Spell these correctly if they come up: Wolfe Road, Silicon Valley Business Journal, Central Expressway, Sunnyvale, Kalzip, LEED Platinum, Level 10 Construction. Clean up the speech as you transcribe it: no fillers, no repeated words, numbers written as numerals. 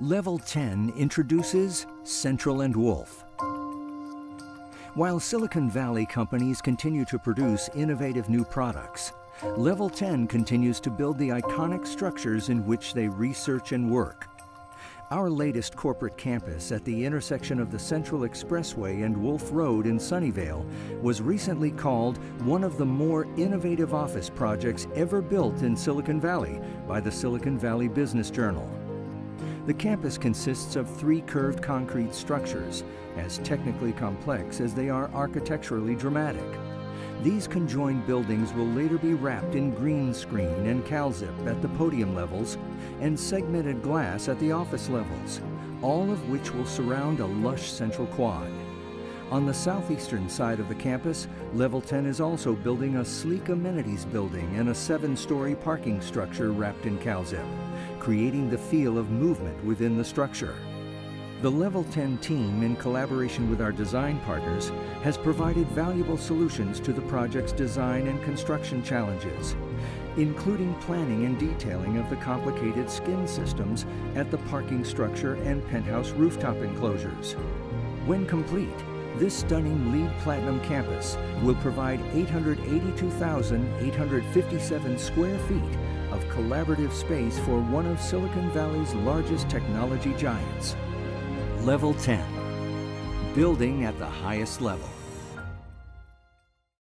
Level 10 introduces Central and Wolfe. While Silicon Valley companies continue to produce innovative new products, Level 10 continues to build the iconic structures in which they research and work. Our latest corporate campus at the intersection of the Central Expressway and Wolfe Road in Sunnyvale was recently called one of the more innovative office projects ever built in Silicon Valley by the Silicon Valley Business Journal. The campus consists of three curved concrete structures, as technically complex as they are architecturally dramatic. These conjoined buildings will later be wrapped in green screen and Kalzip at the podium levels and segmented glass at the office levels, all of which will surround a lush central quad. On the southeastern side of the campus, Level 10 is also building a sleek amenities building and a 7-story parking structure wrapped in Kalzip, creating the feel of movement within the structure. The Level 10 team, in collaboration with our design partners, has provided valuable solutions to the project's design and construction challenges, including planning and detailing of the complicated skin systems at the parking structure and penthouse rooftop enclosures. When complete, this stunning LEED Platinum campus will provide 882,857 square feet of collaborative space for one of Silicon Valley's largest technology giants. Level 10, building at the highest level.